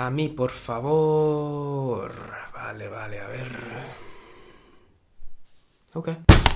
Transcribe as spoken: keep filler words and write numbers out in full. A mí, por favor. Vale, vale, a ver. Ok.